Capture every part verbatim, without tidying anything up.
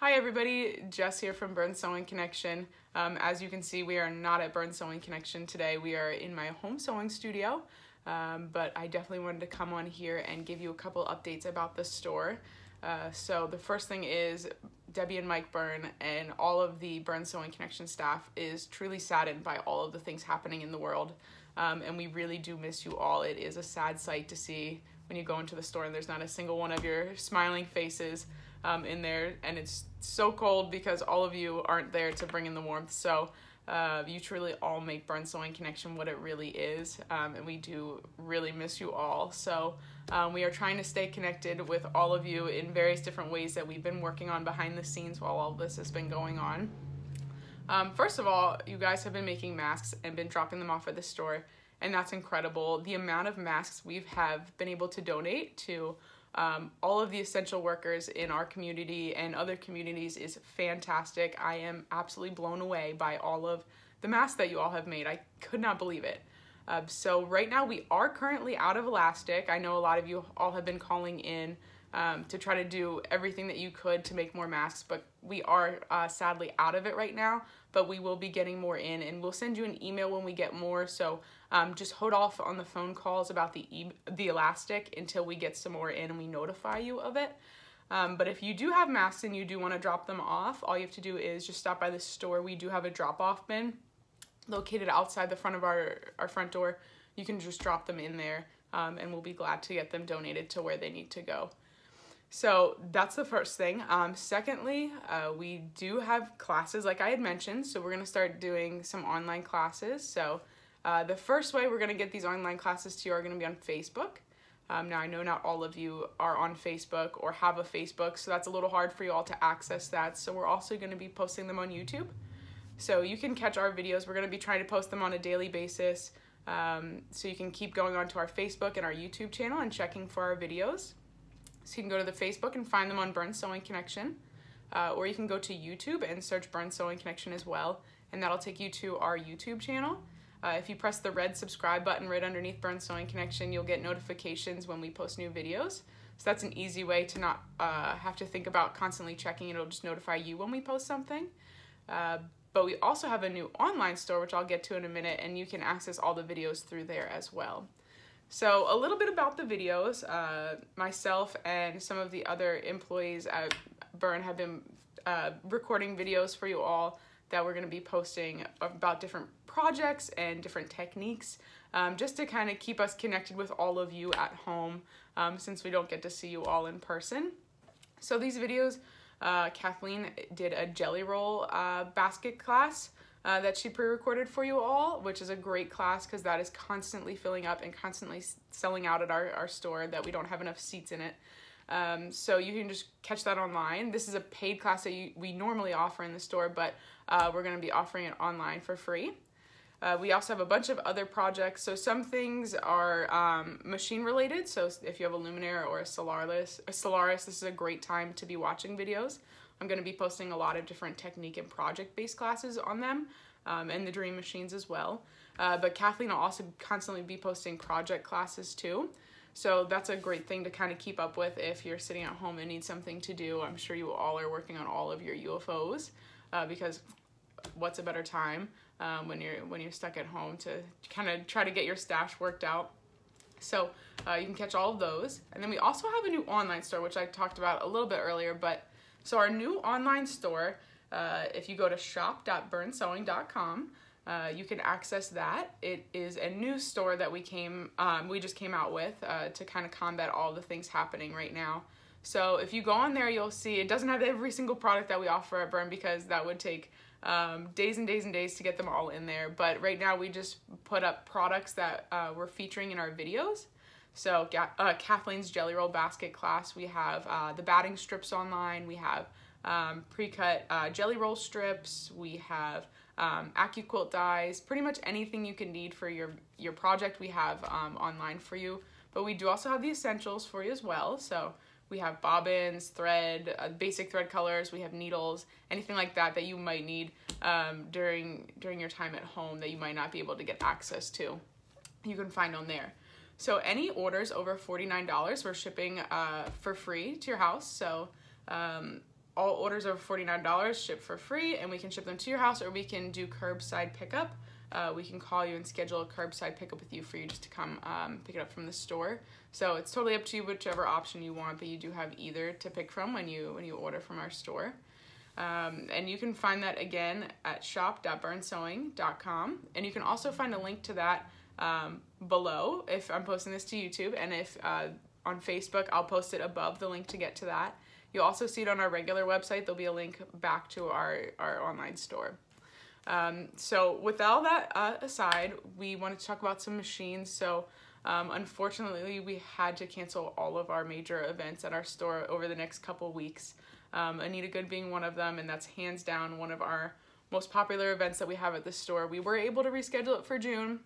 Hi everybody, Jess here from Byrne Sewing Connection. Um, as you can see, we are not at Byrne Sewing Connection today. We are in my home sewing studio, um, but I definitely wanted to come on here and give you a couple updates about the store. Uh, so the first thing is Debbie and Mike Byrne and all of the Byrne Sewing Connection staff is truly saddened by all of the things happening in the world. Um, and we really do miss you all. It is a sad sight to see when you go into the store and there's not a single one of your smiling faces Um, in there, and it's so cold because all of you aren't there to bring in the warmth. So uh, you truly all make Byrne Sewing Connection what it really is, um, and we do really miss you all. So um, we are trying to stay connected with all of you in various different ways that we've been working on behind the scenes while all this has been going on. Um, first of all, you guys have been making masks and been dropping them off at the store, and that's incredible. The amount of masks we've have been able to donate to Um, all of the essential workers in our community and other communities is fantastic. I am absolutely blown away by all of the masks that you all have made. I could not believe it. Uh, so right now we are currently out of elastic. I know a lot of you all have been calling in um, to try to do everything that you could to make more masks, but we are uh, sadly out of it right now, but we will be getting more in, and we'll send you an email when we get more. So um, just hold off on the phone calls about the, e the elastic until we get some more in and we notify you of it. Um, but if you do have masks and you do want to drop them off, all you have to do is just stop by the store. We do have a drop-off bin located outside the front of our, our front door. You can just drop them in there um, and we'll be glad to get them donated to where they need to go. So that's the first thing. Um, secondly, uh, we do have classes like I had mentioned, so we're gonna start doing some online classes. So uh, the first way we're gonna get these online classes to you are gonna be on Facebook. Um, now I know not all of you are on Facebook or have a Facebook, so that's a little hard for you all to access that. So we're also gonna be posting them on YouTube. So you can catch our videos. We're gonna be trying to post them on a daily basis. Um, so you can keep going on to our Facebook and our YouTube channel and checking for our videos. So you can go to the Facebook and find them on Byrne Sewing Connection, uh, or you can go to YouTube and search Byrne Sewing Connection as well, and that'll take you to our YouTube channel. Uh, if you press the red subscribe button right underneath Byrne Sewing Connection, you'll get notifications when we post new videos. So that's an easy way to not uh, have to think about constantly checking. It'll just notify you when we post something. Uh, but we also have a new online store, which I'll get to in a minute, and you can access all the videos through there as well. So a little bit about the videos. Uh, myself and some of the other employees at Byrne have been uh, recording videos for you all that we're gonna be posting about different projects and different techniques, um, just to kind of keep us connected with all of you at home, um, since we don't get to see you all in person. So these videos, uh, Kathleen did a Jelly Roll uh, basket class Uh, that she pre-recorded for you all, which is a great class because that is constantly filling up and constantly selling out at our, our store that we don't have enough seats in it. Um, so you can just catch that online. This is a paid class that you, we normally offer in the store, but uh, we're gonna be offering it online for free. Uh, we also have a bunch of other projects. So some things are um, machine related. So if you have a luminaire or a solaris, a solaris, this is a great time to be watching videos. I'm going to be posting a lot of different technique and project-based classes on them, um, and the Dream Machines as well. Uh, but Kathleen will also constantly be posting project classes too. So that's a great thing to kind of keep up with if you're sitting at home and need something to do. I'm sure you all are working on all of your U F Os uh, because what's a better time um, when you're when you're stuck at home to kind of try to get your stash worked out. So uh, you can catch all of those. And then we also have a new online store, which I talked about a little bit earlier, but so our new online store, uh, if you go to shop dot byrne sewing dot com, uh, you can access that. It is a new store that we came, um, we just came out with uh, to kind of combat all the things happening right now. So if you go on there, you'll see it doesn't have every single product that we offer at Byrne because that would take um, days and days and days to get them all in there. But right now we just put up products that uh, we're featuring in our videos. So uh, Kathleen's Jelly Roll basket class, we have uh, the batting strips online, we have um, pre-cut uh, jelly roll strips, we have um, AccuQuilt dies, pretty much anything you can need for your, your project we have um, online for you. But we do also have the essentials for you as well. So we have bobbins, thread, uh, basic thread colors, we have needles, anything like that that you might need um, during, during your time at home that you might not be able to get access to, you can find on there. So any orders over forty-nine dollars, we're shipping uh, for free to your house. So um, all orders over forty-nine dollars ship for free, and we can ship them to your house, or we can do curbside pickup. Uh, we can call you and schedule a curbside pickup with you for you just to come um, pick it up from the store. So it's totally up to you whichever option you want, but you do have either to pick from when you when you order from our store. Um, and you can find that again at shop dot byrne sewing dot com, and you can also find a link to that um, below if I'm posting this to YouTube, and if uh, on Facebook I'll post it above the link to get to that. You'll also see it on our regular website. There'll be a link back to our, our online store. Um, so with all that uh, aside, we wanted to talk about some machines. So um, unfortunately, we had to cancel all of our major events at our store over the next couple weeks. Um, Anita Good being one of them, and that's hands down one of our most popular events that we have at the store. We were able to reschedule it for June,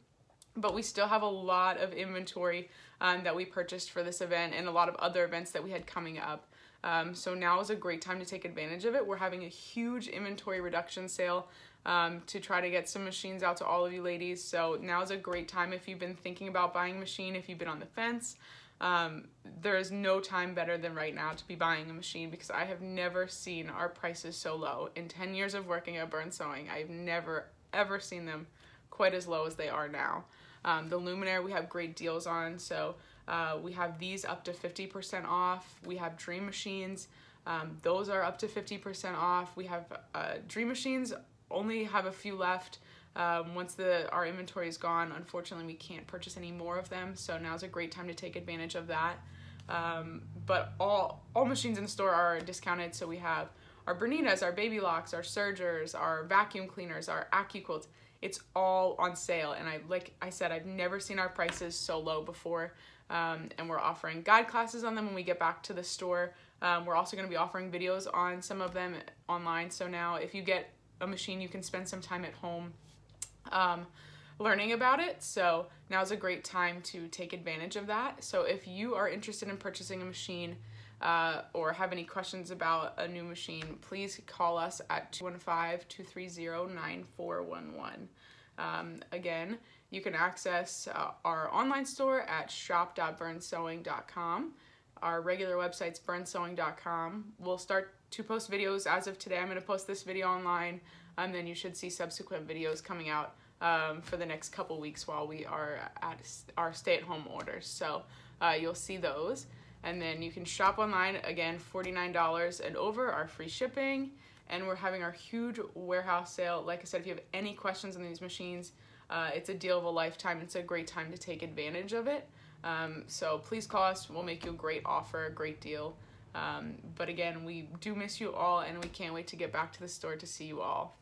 but we still have a lot of inventory um, that we purchased for this event and a lot of other events that we had coming up. Um, so now is a great time to take advantage of it. We're having a huge inventory reduction sale um, to try to get some machines out to all of you ladies. So now is a great time if you've been thinking about buying a machine, if you've been on the fence. Um, there is no time better than right now to be buying a machine, because I have never seen our prices so low. In ten years of working at Byrne Sewing, I've never ever seen them quite as low as they are now. Um, the Luminaire we have great deals on, so uh, we have these up to fifty percent off. We have Dream Machines, um, those are up to fifty percent off. We have uh, Dream Machines, only have a few left. Um, once the our inventory is gone, unfortunately we can't purchase any more of them, so now's a great time to take advantage of that. Um, but all, all machines in the store are discounted, so we have our Berninas, our Baby Locks, our sergers, our vacuum cleaners, our AccuQuilts. It's all on sale, and I like I said, I've never seen our prices so low before, um, and we're offering guide classes on them when we get back to the store. Um, we're also going to be offering videos on some of them online, so now if you get a machine, you can spend some time at home um, learning about it, so now's a great time to take advantage of that. So if you are interested in purchasing a machine uh, or have any questions about a new machine, please call us at two one five, two three zero, nine four one one. Um, again, you can access uh, our online store at shop dot byrne sewing dot com. Our regular website's byrne sewing dot com. We'll start to post videos as of today. I'm going to post this video online, and then you should see subsequent videos coming out um, for the next couple weeks while we are at our stay-at-home orders. So uh, you'll see those. And then you can shop online, again, forty-nine dollars and over, our free shipping. And we're having our huge warehouse sale. Like I said, if you have any questions on these machines, uh, it's a deal of a lifetime. It's a great time to take advantage of it. Um, so please call us. We'll make you a great offer, a great deal. Um, but again, we do miss you all, and we can't wait to get back to the store to see you all.